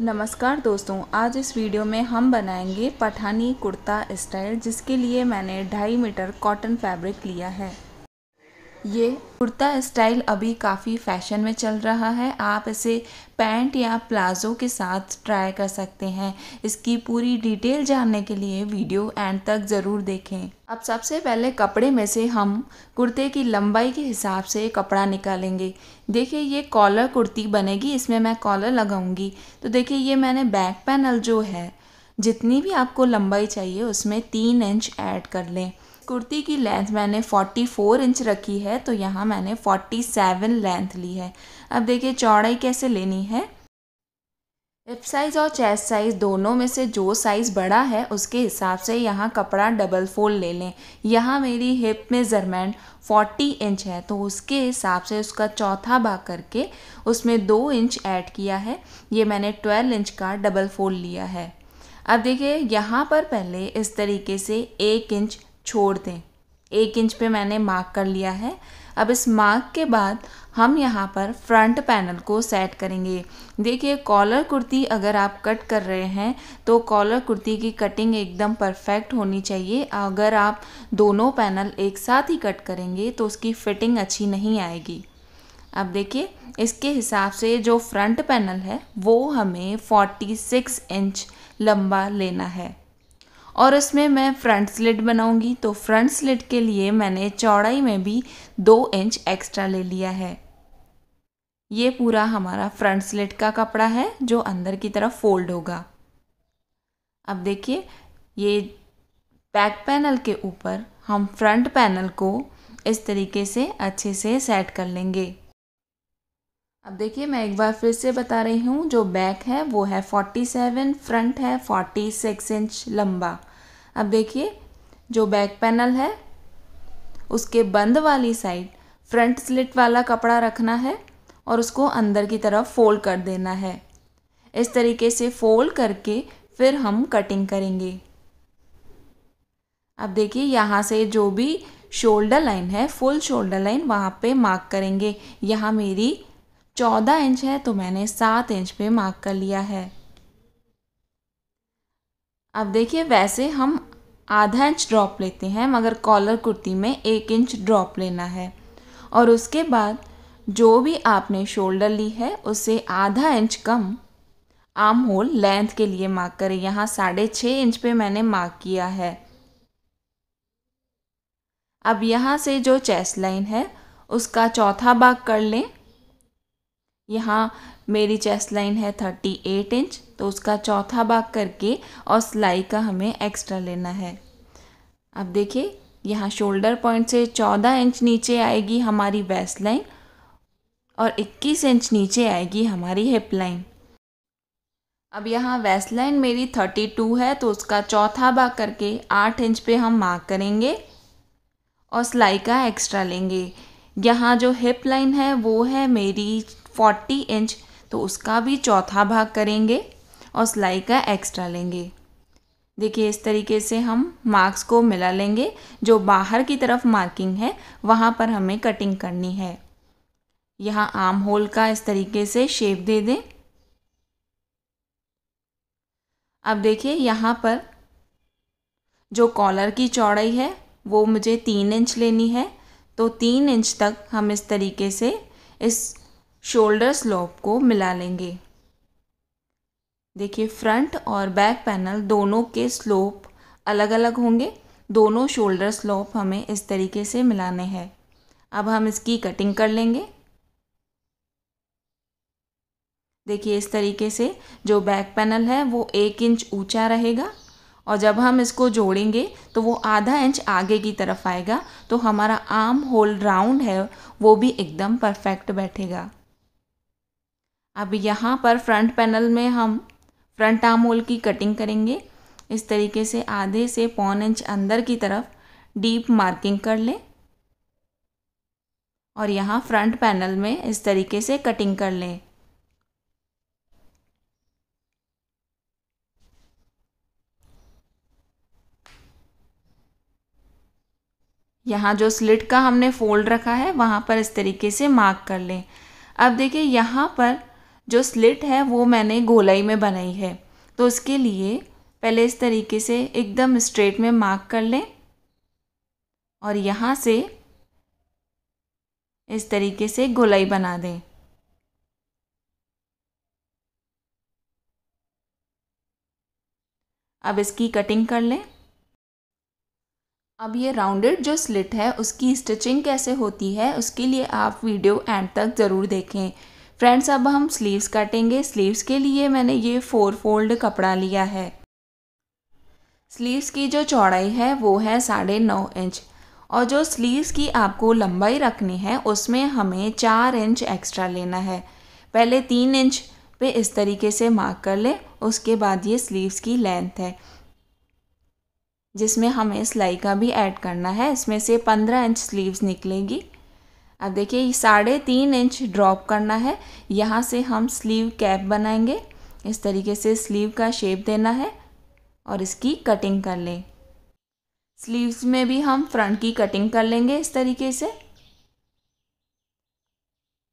नमस्कार दोस्तों, आज इस वीडियो में हम बनाएंगे पठानी कुर्ता स्टाइल, जिसके लिए मैंने 2.5 मीटर कॉटन फैब्रिक लिया है। ये कुर्ता स्टाइल अभी काफ़ी फैशन में चल रहा है। आप इसे पैंट या प्लाज़ो के साथ ट्राई कर सकते हैं। इसकी पूरी डिटेल जानने के लिए वीडियो एंड तक ज़रूर देखें। अब सबसे पहले कपड़े में से हम कुर्ते की लंबाई के हिसाब से कपड़ा निकालेंगे। देखिए, ये कॉलर कुर्ती बनेगी, इसमें मैं कॉलर लगाऊंगी। तो देखिए, ये मैंने बैक पैनल जो है, जितनी भी आपको लंबाई चाहिए उसमें 3 इंच ऐड कर लें। कुर्ती की लेंथ मैंने 44 इंच रखी है, तो यहाँ मैंने 47 लेंथ ली है। अब देखिए चौड़ाई कैसे लेनी है। हिप साइज़ और चेस्ट साइज़ दोनों में से जो साइज़ बड़ा है उसके हिसाब से यहाँ कपड़ा डबल फोल्ड ले लें। यहाँ मेरी हिप मेज़रमेंट 40 इंच है, तो उसके हिसाब से उसका चौथा भाग करके उसमें 2 इंच ऐड किया है। ये मैंने 12 इंच का डबल फोल्ड लिया है। अब देखिए यहाँ पर पहले इस तरीके से 1 इंच छोड़ दें। 1 इंच पे मैंने मार्क कर लिया है। अब इस मार्क के बाद हम यहाँ पर फ्रंट पैनल को सेट करेंगे। देखिए, कॉलर कुर्ती अगर आप कट कर रहे हैं तो कॉलर कुर्ती की कटिंग एकदम परफेक्ट होनी चाहिए। अगर आप दोनों पैनल एक साथ ही कट करेंगे तो उसकी फिटिंग अच्छी नहीं आएगी। अब देखिए, इसके हिसाब से जो फ्रंट पैनल है वो हमें 46 इंच लंबा लेना है और इसमें मैं फ्रंट स्लिट बनाऊंगी। तो फ्रंट स्लिट के लिए मैंने चौड़ाई में भी 2 इंच एक्स्ट्रा ले लिया है। ये पूरा हमारा फ्रंट स्लिट का कपड़ा है जो अंदर की तरफ फोल्ड होगा। अब देखिए, ये बैक पैनल के ऊपर हम फ्रंट पैनल को इस तरीके से अच्छे से सेट कर लेंगे। अब देखिए, मैं एक बार फिर से बता रही हूँ, जो बैक है वो है 47, फ्रंट है 46 इंच लंबा। अब देखिए, जो बैक पैनल है उसके बंद वाली साइड फ्रंट स्लिट वाला कपड़ा रखना है और उसको अंदर की तरफ फोल्ड कर देना है। इस तरीके से फोल्ड करके फिर हम कटिंग करेंगे। अब देखिए, यहाँ से जो भी शोल्डर लाइन है, फुल शोल्डर लाइन, वहाँ पे मार्क करेंगे। यहाँ मेरी 14 इंच है, तो मैंने 7 इंच पे मार्क कर लिया है। अब देखिए, वैसे हम ½ इंच ड्रॉप लेते हैं, मगर कॉलर कुर्ती में 1 इंच ड्रॉप लेना है और उसके बाद जो भी आपने शोल्डर ली है उससे ½ इंच कम आर्म होल लेंथ के लिए मार्क करें। यहाँ 6.5 इंच पे मैंने मार्क किया है। अब यहाँ से जो चेस्ट लाइन है उसका चौथा भाग कर लें। यहाँ मेरी चेस्ट लाइन है 38 इंच, तो उसका चौथा भाग करके और सिलाई का हमें एक्स्ट्रा लेना है। अब देखिए, यहाँ शोल्डर पॉइंट से 14 इंच नीचे आएगी हमारी वेस्ट लाइन और 21 इंच नीचे आएगी हमारी हिप लाइन। अब यहाँ वेस्ट लाइन मेरी 32 है, तो उसका चौथा भाग करके 8 इंच पे हम मार्क करेंगे और सिलाई का एक्स्ट्रा लेंगे। यहाँ जो हिप लाइन है वो है मेरी 40 इंच, तो उसका भी चौथा भाग करेंगे और सिलाई का एक्स्ट्रा लेंगे। देखिए, इस तरीके से हम मार्क्स को मिला लेंगे। जो बाहर की तरफ मार्किंग है वहाँ पर हमें कटिंग करनी है। यहाँ आर्म होल का इस तरीके से शेप दे दें। अब देखिए, यहाँ पर जो कॉलर की चौड़ाई है वो मुझे 3 इंच लेनी है, तो 3 इंच तक हम इस तरीके से इस शोल्डर स्लोप को मिला लेंगे। देखिए, फ्रंट और बैक पैनल दोनों के स्लोप अलग अलग होंगे। दोनों शोल्डर स्लोप हमें इस तरीके से मिलाने हैं। अब हम इसकी कटिंग कर लेंगे। देखिए, इस तरीके से जो बैक पैनल है वो 1 इंच ऊंचा रहेगा और जब हम इसको जोड़ेंगे तो वो ½ इंच आगे की तरफ आएगा, तो हमारा आर्म होल राउंड है वो भी एकदम परफेक्ट बैठेगा। अब यहाँ पर फ्रंट पैनल में हम फ्रंट आर्म होल की कटिंग करेंगे। इस तरीके से आधे से 1.25 इंच अंदर की तरफ डीप मार्किंग कर लें और यहाँ फ्रंट पैनल में इस तरीके से कटिंग कर लें। यहाँ जो स्लिट का हमने फोल्ड रखा है वहाँ पर इस तरीके से मार्क कर लें। अब देखिए, यहाँ पर जो स्लिट है वो मैंने गोलाई में बनाई है। तो उसके लिए पहले इस तरीके से एकदम स्ट्रेट में मार्क कर लें और यहाँ से इस तरीके से गोलाई बना दें। अब इसकी कटिंग कर लें। अब ये राउंडेड जो स्लिट है उसकी स्टिचिंग कैसे होती है उसके लिए आप वीडियो एंड तक ज़रूर देखें। फ्रेंड्स, अब हम स्लीव्स काटेंगे। स्लीव्स के लिए मैंने ये 4 फोल्ड कपड़ा लिया है। स्लीव्स की जो चौड़ाई है वो है 9.5 इंच और जो स्लीव्स की आपको लंबाई रखनी है उसमें हमें 4 इंच एक्स्ट्रा लेना है। पहले 3 इंच पे इस तरीके से मार्क कर लें। उसके बाद ये स्लीव्स की लेंथ है जिसमें हमें सिलाई का भी ऐड करना है। इसमें से 15 इंच स्लीव्स निकलेगी। अब देखिए 3.5 इंच ड्रॉप करना है। यहाँ से हम स्लीव कैप बनाएंगे। इस तरीके से स्लीव का शेप देना है और इसकी कटिंग कर लें। स्लीव्स में भी हम फ्रंट की कटिंग कर लेंगे इस तरीके से।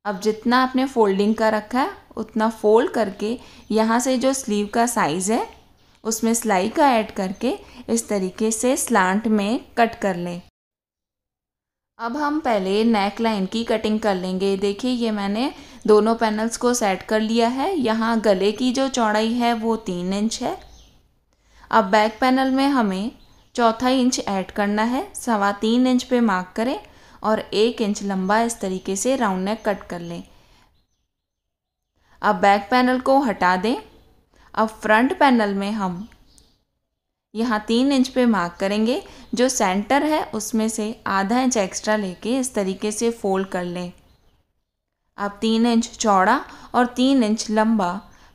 अब जितना आपने फोल्डिंग का रखा है उतना फोल्ड करके यहाँ से जो स्लीव का साइज़ है उसमें सिलाई का ऐड करके इस तरीके से स्लांट में कट कर लें। अब हम पहले नेक लाइन की कटिंग कर लेंगे। देखिए ये मैंने दोनों पैनल्स को सेट कर लिया है। यहाँ गले की जो चौड़ाई है वो 3 इंच है। अब बैक पैनल में हमें 1/4 इंच ऐड करना है। 3.25 इंच पे मार्क करें और 1 इंच लंबा इस तरीके से राउंड नेक कट कर लें। अब बैक पैनल को हटा दें। अब फ्रंट पैनल में हम यहाँ 3 इंच पे मार्क करेंगे। जो सेंटर है उसमें से 0.5 इंच एक्स्ट्रा लेके इस तरीके से फोल्ड कर लें। अब 3 इंच चौड़ा और 3 इंच लंबा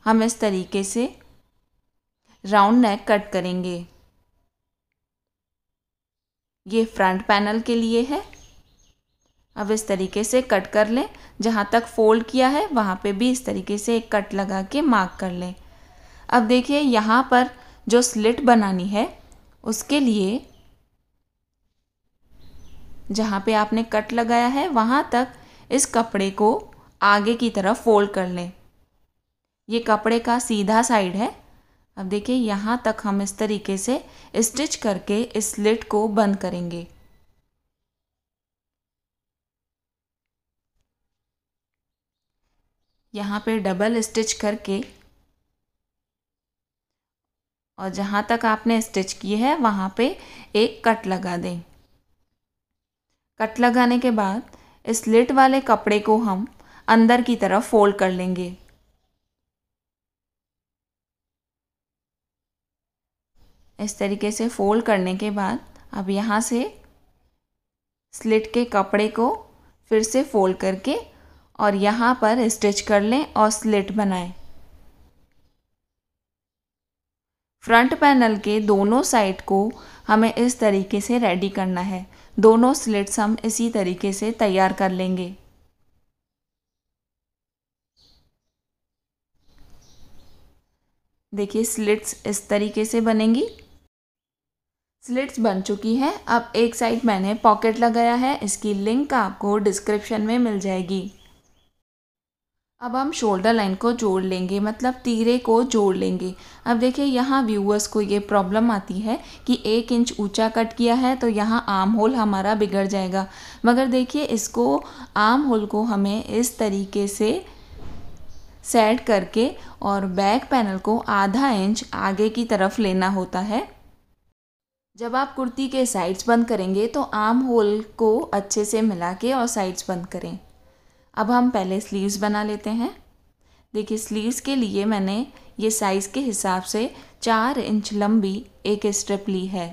हम इस तरीके से राउंड नेक कट करेंगे। ये फ्रंट पैनल के लिए है। अब इस तरीके से कट कर लें। जहाँ तक फोल्ड किया है वहाँ पे भी इस तरीके से एक कट लगा के मार्क कर लें। अब देखिए यहाँ पर जो स्लिट बनानी है उसके लिए जहाँ पे आपने कट लगाया है वहाँ तक इस कपड़े को आगे की तरफ फोल्ड कर लें। ये कपड़े का सीधा साइड है। अब देखिए यहाँ तक हम इस तरीके से स्टिच करके इस स्लिट को बंद करेंगे। यहाँ पे डबल स्टिच करके और जहाँ तक आपने स्टिच की है वहाँ पे एक कट लगा दें। कट लगाने के बाद इस स्लिट वाले कपड़े को हम अंदर की तरफ फोल्ड कर लेंगे। इस तरीके से फोल्ड करने के बाद अब यहाँ से स्लिट के कपड़े को फिर से फोल्ड करके और यहाँ पर स्टिच कर लें और स्लिट बनाएं। फ्रंट पैनल के दोनों साइड को हमें इस तरीके से रेडी करना है। दोनों स्लिट्स हम इसी तरीके से तैयार कर लेंगे। देखिए स्लिट्स इस तरीके से बनेंगी। स्लिट्स बन चुकी हैं। अब एक साइड मैंने पॉकेट लगाया है। इसकी लिंक आपको डिस्क्रिप्शन में मिल जाएगी। अब हम शोल्डर लाइन को जोड़ लेंगे, मतलब तीरे को जोड़ लेंगे। अब देखिए यहाँ व्यूअर्स को ये प्रॉब्लम आती है कि 1 इंच ऊंचा कट किया है तो यहाँ आर्म होल हमारा बिगड़ जाएगा। मगर देखिए इसको आर्म होल को हमें इस तरीके से सेट करके और बैक पैनल को 0.5 इंच आगे की तरफ लेना होता है। जब आप कुर्ती के साइड्स बंद करेंगे तो आर्म होल को अच्छे से मिला के और साइड्स बंद करें। अब हम पहले स्लीव्स बना लेते हैं। देखिए स्लीव्स के लिए मैंने ये साइज़ के हिसाब से 4 इंच लंबी एक स्ट्रिप ली है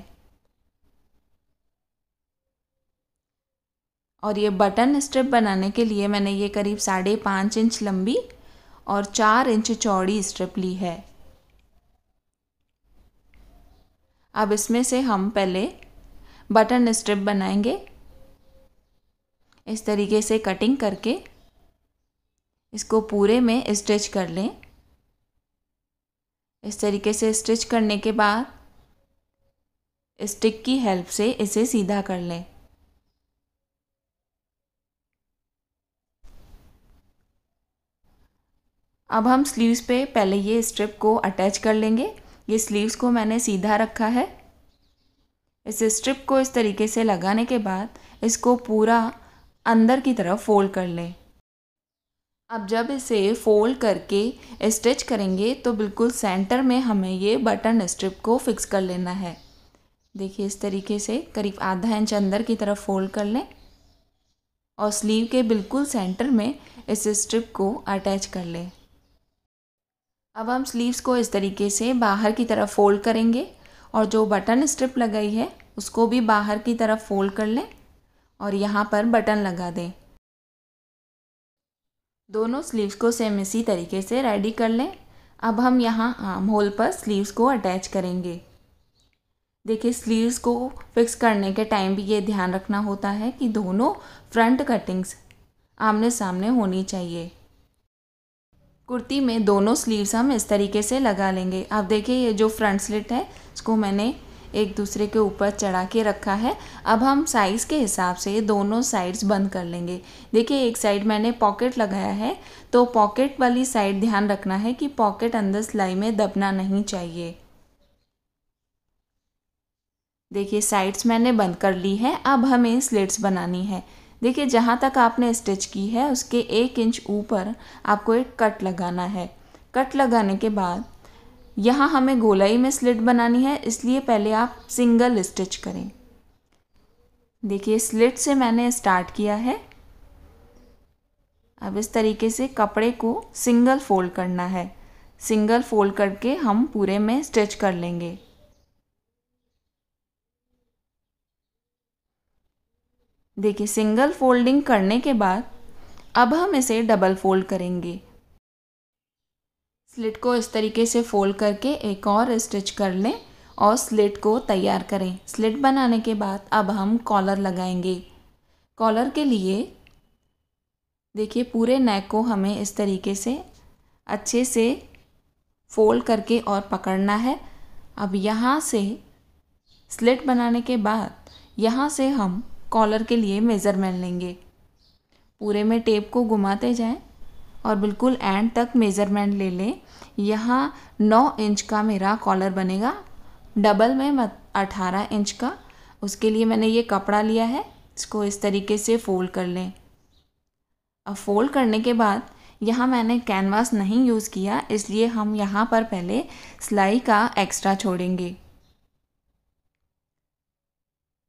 और ये बटन स्ट्रिप बनाने के लिए मैंने ये करीब 5.5 इंच लंबी और 4 इंच चौड़ी स्ट्रिप ली है। अब इसमें से हम पहले बटन स्ट्रिप बनाएंगे। इस तरीके से कटिंग करके इसको पूरे में स्टिच कर लें। इस तरीके से स्टिच करने के बाद स्टिक की हेल्प से इसे सीधा कर लें। अब हम स्लीव्स पे पहले ये स्ट्रिप को अटैच कर लेंगे। ये स्लीव्स को मैंने सीधा रखा है। इस स्ट्रिप को इस तरीके से लगाने के बाद इसको पूरा अंदर की तरफ फोल्ड कर लें। अब जब इसे फोल्ड करके स्टिच करेंगे तो बिल्कुल सेंटर में हमें ये बटन स्ट्रिप को फिक्स कर लेना है। देखिए इस तरीके से करीब आधा इंच अंदर की तरफ फोल्ड कर लें और स्लीव के बिल्कुल सेंटर में इस स्ट्रिप को अटैच कर लें। अब हम स्लीव्स को इस तरीके से बाहर की तरफ फोल्ड करेंगे और जो बटन स्ट्रिप लगाई है उसको भी बाहर की तरफ फोल्ड कर लें और यहाँ पर बटन लगा दें। दोनों स्लीव्स को सेम इसी तरीके से रेडी कर लें। अब हम यहाँ आर्म होल पर स्लीव्स को अटैच करेंगे। देखिए स्लीव्स को फिक्स करने के टाइम भी ये ध्यान रखना होता है कि दोनों फ्रंट कटिंग्स आमने सामने होनी चाहिए। कुर्ती में दोनों स्लीव्स हम इस तरीके से लगा लेंगे। अब देखिए ये जो फ्रंट स्लिट है इसको मैंने एक दूसरे के ऊपर चढ़ा के रखा है। अब हम साइज़ के हिसाब से दोनों साइड्स बंद कर लेंगे। देखिए एक साइड मैंने पॉकेट लगाया है तो पॉकेट वाली साइड ध्यान रखना है कि पॉकेट अंदर सिलाई में दबना नहीं चाहिए। देखिए साइड्स मैंने बंद कर ली है। अब हमें स्लिट्स बनानी है। देखिए जहाँ तक आपने स्टिच की है उसके 1 इंच ऊपर आपको एक कट लगाना है। कट लगाने के बाद यहाँ हमें गोलाई में स्लिट बनानी है, इसलिए पहले आप सिंगल स्टिच करें। देखिए स्लिट से मैंने स्टार्ट किया है। अब इस तरीके से कपड़े को सिंगल फोल्ड करना है। सिंगल फोल्ड करके हम पूरे में स्टिच कर लेंगे। देखिए सिंगल फोल्डिंग करने के बाद अब हम इसे डबल फोल्ड करेंगे। स्लिट को इस तरीके से फोल्ड करके एक और स्टिच कर लें और स्लिट को तैयार करें। स्लिट बनाने के बाद अब हम कॉलर लगाएंगे। कॉलर के लिए देखिए पूरे नेक को हमें इस तरीके से अच्छे से फोल्ड करके और पकड़ना है। अब यहाँ से स्लिट बनाने के बाद यहाँ से हम कॉलर के लिए मेज़रमेंट लेंगे। पूरे में टेप को घुमाते जाएं और बिल्कुल एंड तक मेज़रमेंट ले लें। यहाँ 9 इंच का मेरा कॉलर बनेगा, डबल में 18 इंच का। उसके लिए मैंने ये कपड़ा लिया है, इसको इस तरीके से फ़ोल्ड कर लें। अब फोल्ड करने के बाद यहाँ मैंने कैनवास नहीं यूज़ किया, इसलिए हम यहाँ पर पहले सिलाई का एक्स्ट्रा छोड़ेंगे।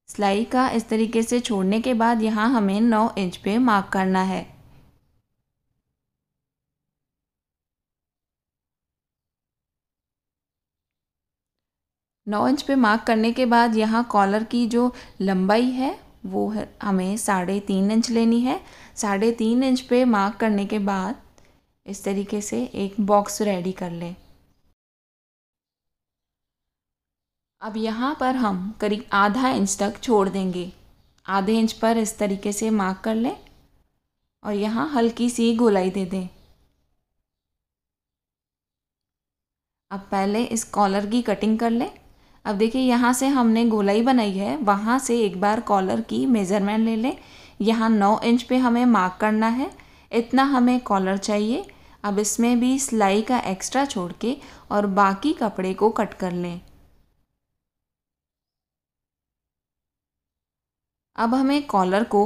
सिलाई का इस तरीके से छोड़ने के बाद यहाँ हमें 9 इंच पे मार्क करना है। नौ इंच पे मार्क करने के बाद यहाँ कॉलर की जो लंबाई है वो हमें 3.5 इंच लेनी है। 3.5 इंच पे मार्क करने के बाद इस तरीके से एक बॉक्स रेडी कर लें। अब यहाँ पर हम करीब आधा इंच तक छोड़ देंगे। आधे इंच पर इस तरीके से मार्क कर लें और यहाँ हल्की सी गोलाई दे दें। अब पहले इस कॉलर की कटिंग कर लें। अब देखिए यहाँ से हमने गोलाई बनाई है, वहाँ से एक बार कॉलर की मेज़रमेंट ले लें। यहाँ 9 इंच पे हमें मार्क करना है, इतना हमें कॉलर चाहिए। अब इसमें भी सिलाई का एक्स्ट्रा छोड़ के और बाकी कपड़े को कट कर लें। अब हमें कॉलर को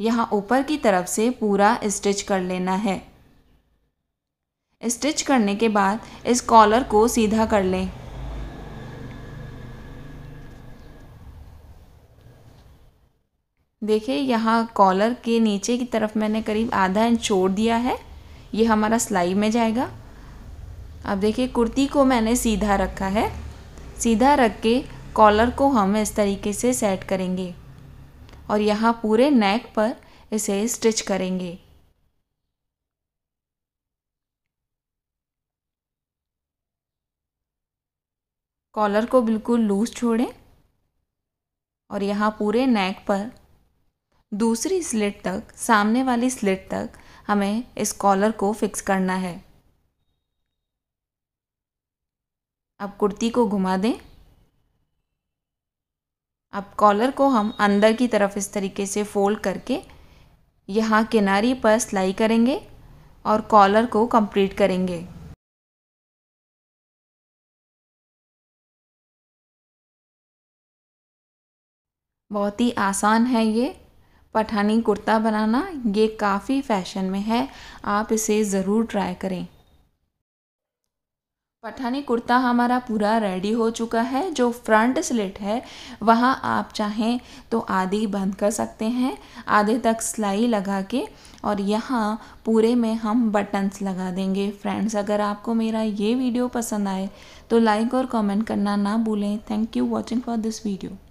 यहाँ ऊपर की तरफ से पूरा स्टिच कर लेना है। स्टिच करने के बाद इस कॉलर को सीधा कर लें। देखिए यहाँ कॉलर के नीचे की तरफ मैंने करीब आधा इंच छोड़ दिया है, ये हमारा सिलाई में जाएगा। अब देखिए कुर्ती को मैंने सीधा रखा है। सीधा रख के कॉलर को हम इस तरीके से सेट करेंगे और यहाँ पूरे नेक पर इसे स्टिच करेंगे। कॉलर को बिल्कुल लूज़ छोड़ें और यहाँ पूरे नेक पर दूसरी स्लिट तक, सामने वाली स्लिट तक हमें इस कॉलर को फिक्स करना है। अब कुर्ती को घुमा दें। अब कॉलर को हम अंदर की तरफ इस तरीके से फोल्ड करके यहाँ किनारी पर सिलाई करेंगे और कॉलर को कंप्लीट करेंगे। बहुत ही आसान है ये पठानी कुर्ता बनाना, ये काफ़ी फैशन में है, आप इसे ज़रूर ट्राई करें। पठानी कुर्ता हमारा पूरा रेडी हो चुका है। जो फ्रंट स्लिट है वहाँ आप चाहें तो आधी बंद कर सकते हैं, आधे तक सिलाई लगा के, और यहाँ पूरे में हम बटन्स लगा देंगे। फ्रेंड्स, अगर आपको मेरा ये वीडियो पसंद आए तो लाइक और कमेंट करना ना भूलें। Thank you watching for this video.